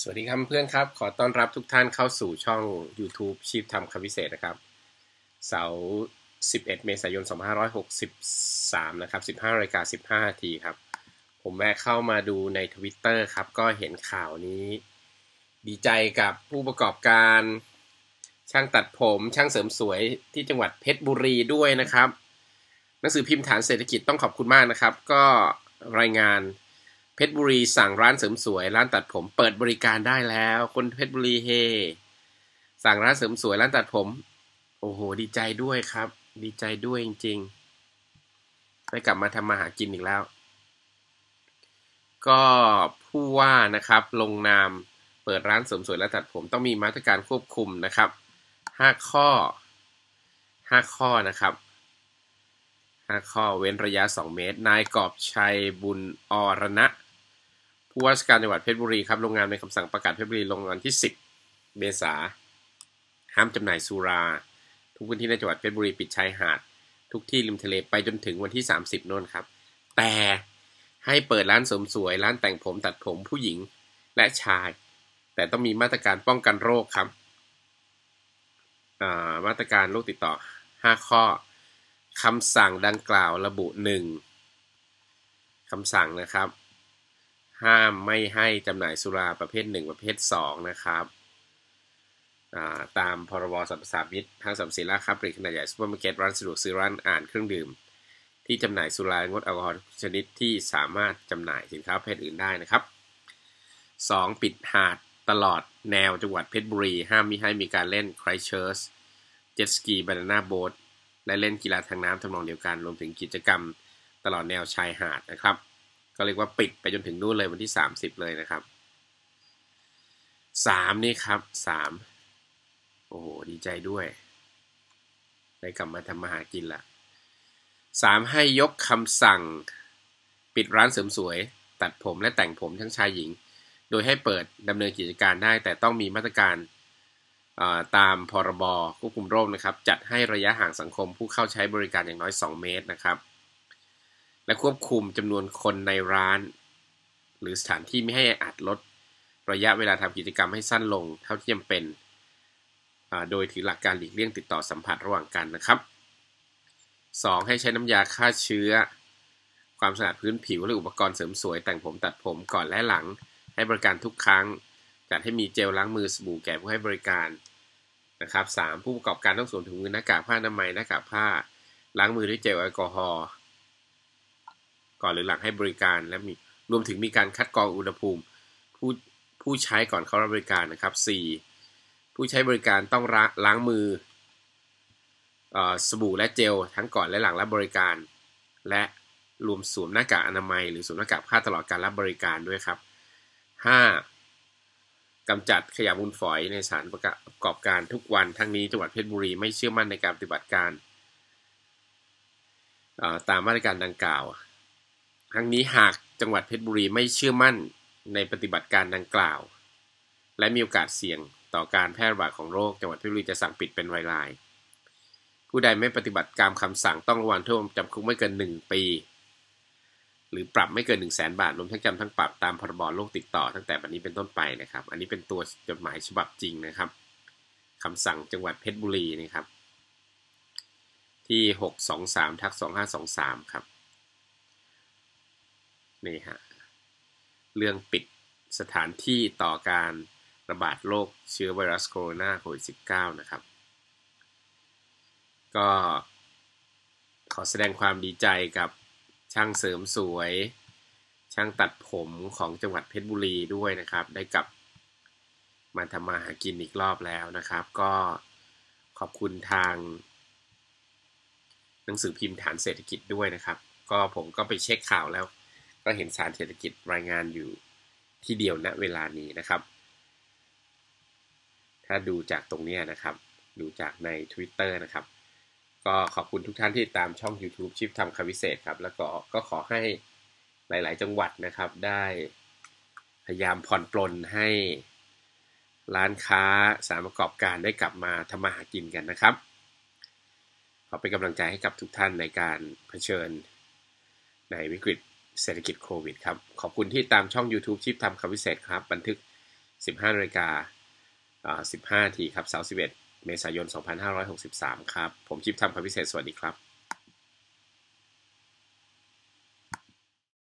สวัสดีครับเพื่อนครับขอต้อนรับทุกท่านเข้าสู่ช่อง YouTube ชีพทำคำวิเศษนะครับเสาร์11 เมษายน 2563นะครับ 15:15 น.ครับผมแวะเข้ามาดูใน Twitter ครับก็เห็นข่าวนี้ดีใจกับผู้ประกอบการช่างตัดผมช่างเสริมสวยที่จังหวัดเพชรบุรีด้วยนะครับหนังสือพิมพ์ฐานเศรษฐกิจต้องขอบคุณมากนะครับก็รายงานเพชรบุรีสั่งร้านเสริมสวยร้านตัดผมเปิดบริการได้แล้วคนเพชรบุรีเฮสั่งร้านเสริมสวยร้านตัดผมโอ้โหดีใจด้วยครับดีใจด้วยจริงๆได้กลับมาทำมาหากินอีกแล้วก็ผู้ว่านะครับลงนามเปิดร้านเสริมสวยร้านตัดผมต้องมีมาตรการควบคุมนะครับ5 ข้อนะครับ5ข้อเว้นระยะ2 เมตรนายกอบชัยบุญอรณะผู้ว่าราชการจังหวัดเพชรบุรีครับลงนามในคำสั่งประกาศเพชรบุรีลงวันที่10 เมษายนห้ามจำหน่ายสุราทุกพื้นที่ในจังหวัดเพชรบุรีปิดชายหาดทุกที่ริมทะเลไปจนถึงวันที่30นู่นครับแต่ให้เปิดร้านเสริมสวยร้านแต่งผมตัดผมผู้หญิงและชายแต่ต้องมีมาตรการป้องกันโรคครับมาตรการโรคติดต่อ5ข้อคำสั่งดังกล่าวระบุ1คำสั่งนะครับห้ามไม่ให้จำหน่ายสุราประเภท1ประเภท2นะครับตามพรบสรรพสามิตห้างสรรพสินค้าค้าปลีกขนาดใหญ่ซูเปอร์มาร์เก็ตร้านสะดวกซื้อร้านอ่านเครื่องดื่มที่จำหน่ายสุรางดแอลกอฮอล์ชนิดที่สามารถจำหน่ายสินค้าประเภทอื่นได้นะครับ2ปิดหาดตลอดแนวจังหวัดเพชรบุรีห้ามมิให้มีการเล่นไครเชิร์สเจ็ตสกีบานาน่าโบ๊ทและเล่นกีฬาทางน้ำทำนองเดียวกันรวมถึงกิจกรรมตลอดแนวชายหาดนะครับก็เรียกว่าปิดไปจนถึงนู่นเลยวันที่30เลยนะครับ3นี่ครับ3โอ้โหดีใจด้วยได้กลับมาทำมาหากินละ3ให้ยกคำสั่งปิดร้านเสริมสวยตัดผมและแต่งผมทั้งชายหญิงโดยให้เปิดดำเนินกิจการได้แต่ต้องมีมาตรการตามพรบควบคุมโรคนะครับจัดให้ระยะห่างสังคมผู้เข้าใช้บริการอย่างน้อย2เมตรนะครับและควบคุมจำนวนคนในร้านหรือสถานที่ไม่ให้อัดลดระยะเวลาทำกิจกรรมให้สั้นลงเท่าที่จำเป็นโดยถือหลักการหลีกเลี่ยงติดต่อสัมผัสระหว่างกันนะครับ2ให้ใช้น้ำยาฆ่าเชื้อความสะอาดพื้นผิวและอุปกรณ์เสริมสวยแต่งผมตัดผมก่อนและหลังให้บริการทุกครั้งจัดให้มีเจลล้างมือสบู่แก่ผู้ให้บริการนะครับ3ผู้ประกอบการต้องสวมถุงมือหน้ากากผ้าอนามัยหน้ากากผ้าล้างมือด้วยเจลแอลกอฮอล์ก่อนหรือหลังให้บริการและมีรวมถึงมีการคัดกรองอุณหภูมิผู้ใช้ก่อนเข้ารับบริการนะครับ4ผู้ใช้บริการต้องล้างมือสบู่และเจลทั้งก่อนและหลังรับบริการและรวมสวมหน้ากากอนามัยหรือสวมหน้ากากผ้าตลอดการรับบริการด้วยครับ5กำจัดขยะมูลฝอยในสถานประกอบการทุกวันทั้งนี้จังหวัดเพชรบุรีไม่เชื่อมั่นในการปฏิบัติการตามมาตรการดังกล่าวทั้งนี้หากจังหวัดเพชรบุรีไม่เชื่อมั่นในปฏิบัติการดังกล่าวและมีโอกาสเสี่ยงต่อการแพร่ระบาดของโรคจังหวัดเพชรบุรีจะสั่งปิดเป็นรายๆผู้ใดไม่ปฏิบัติตามคำสั่งต้องระวังโทษจำคุกไม่เกิน1 ปีหรือปรับไม่เกิน 100,000 บาทรวมทั้งจำทั้งปรับตามพรบโรคติดต่อตั้งแต่บัดนี้เป็นต้นไปนะครับอันนี้เป็นตัวจดหมายฉบับจริงนะครับคำสั่งจังหวัดเพชรบุรีนะครับที่ 623/2523 ครับนี่ฮะเรื่องปิดสถานที่ต่อการระบาดโรคเชื้อไวรัสโคโรนา-19 นะครับก็ขอแสดงความดีใจกับช่างเสริมสวยช่างตัดผมของจังหวัดเพชรบุรีด้วยนะครับได้กลับมาทำมาหากินอีกรอบแล้วนะครับก็ขอบคุณทางหนังสือพิมพ์ฐานเศรษฐกิจด้วยนะครับก็ผมก็ไปเช็คข่าวแล้วก็เห็นฐานเศรษฐกิจรายงานอยู่ที่เดียวณเวลานี้นะครับถ้าดูจากตรงนี้นะครับดูจากใน Twitter นะครับก็ขอบคุณทุกท่านที่ตามช่อง YouTube ชีพทำคำวิเศษครับแล้วก็ขอให้หลายๆจังหวัดนะครับได้พยายามผ่อนปลนให้ร้านค้าสถานประกอบการได้กลับมาทำมาหากินกันนะครับขอเป็นกำลังใจให้กับทุกท่านในการเผชิญในวิกฤตเศรษฐกิจโควิดครับขอบคุณที่ตามช่อง YouTube ชีพทำคำวิเศษครับบันทึก 15:15 น.ครับเสาร์11 เมษายน 2563ครับผมคลิปทำความพิเศษสวัสดีครับ